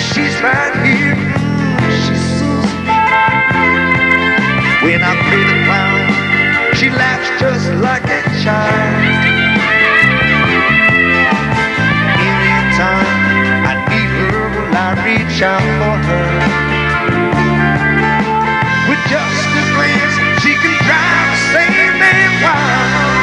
she's right here, she's Susie. When I play the clown, she laughs just like a child. Any time I need her, will I reach out for her? With just a glance, she can drive the same man wild.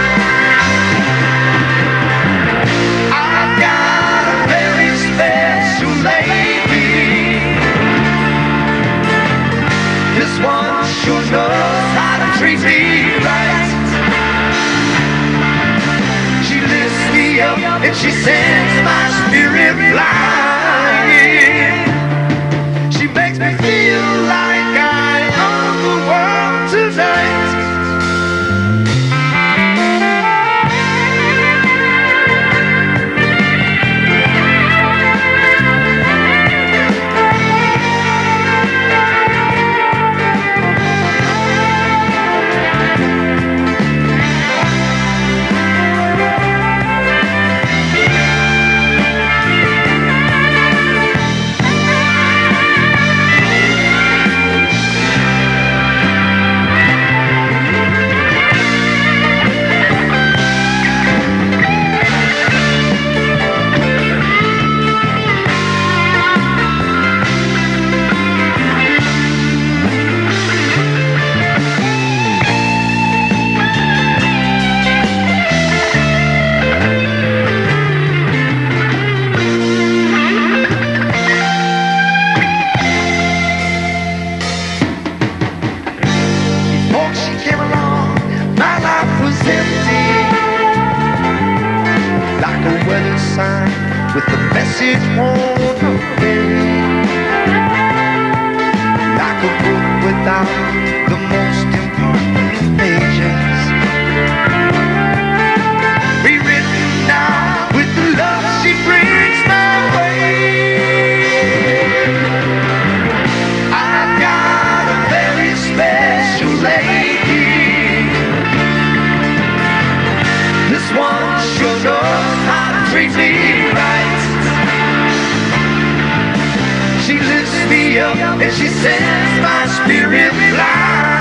Sure knows how to treat me right. She lifts me up and she sends my spirit flying. She makes me feel like I own the world tonight. With the message worn away, like a book without the most important pages, rewritten now with the love she brings my way. I've got a very special lady. This one sure knows how to treat me right. She lifts me up and she sends my spirit fly.